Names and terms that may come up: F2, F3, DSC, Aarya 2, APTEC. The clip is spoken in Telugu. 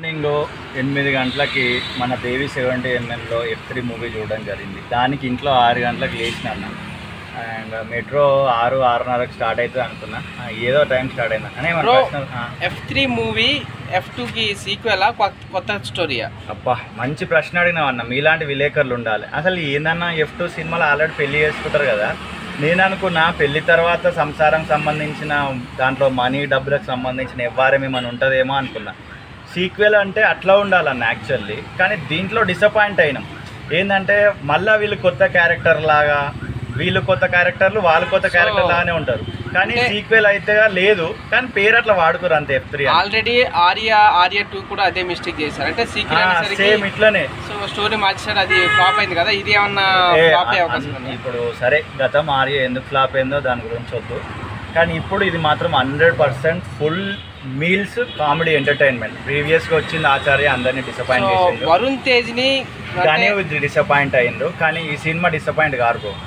మార్నింగ్ 8 గంటలకి మన దేవి 70mm F3 మూవీ చూడడం జరిగింది. దానికి ఇంట్లో 6 గంటలకు లేచిన అన్న, అండ్ మెట్రో 6-6:30కి స్టార్ట్ అవుతుంది అనుకున్నా, ఏదో టైం స్టార్ట్ అయింది. కానీ F3 మూవీ F2కి సీక్వెలా కొత్త స్టోరీయా? అబ్బా మంచి ప్రశ్న అడిగినావు అన్న. మీలాంటి విలేకరులు ఉండాలి. అసలు ఏందన్నా F2 సినిమాలో ఆల్రెడీ పెళ్ళి చేసుకుంటారు కదా, నేను అనుకున్నా పెళ్లి తర్వాత సంసారం సంబంధించిన దాంట్లో మనీ డబ్బులకు సంబంధించిన ఎవ్వరేమీ మనం ఉంటుందేమో అనుకున్నా. సీక్వెల్ అంటే అట్లా ఉండాలన్న యాక్చువల్లీ, కానీ దీంట్లో డిసప్పాయింట్ అయినాం. ఏంటంటే మళ్ళీ వీళ్ళు కొత్త క్యారెక్టర్ లాగా, వీళ్ళు కొత్త క్యారెక్టర్లు, వాళ్ళు కొత్త క్యారెక్టర్ లాగానే ఉంటారు. కానీ సీక్వెల్ అయితే లేదు, కానీ పేరు అట్లా వాడుకోరు అంతే. F3 ఆల్రెడీ ఆర్యా 2 కూడా అదే మిస్టేక్ చేశారు. అంటే సీక్వెల్ సేమ్ ఇట్లానే సో స్టోరీ మార్చారు, అది ఫ్లాప్ అయింది కదా. ఇది ఏమన్నా ఫ్లాప్ అయ్యే అవకాశం ఉంది? ఇప్పుడు సరే గతం ఆర్యా ఎందుకు ఫ్లాప్ అయిందో దాని గురించి వద్దు, కానీ ఇప్పుడు ఇది మాత్రం 100% full meals comedy entertainment. Previous గా వచ్చింది ఆచార్య అందరినీ డిసప్పాయింట్ చేసింది, వరుణ్ తేజ్ని డిసప్పాయింట్ అయ్యిండ్రు, కానీ ఈ సినిమా డిసప్పాయింట్ కారు.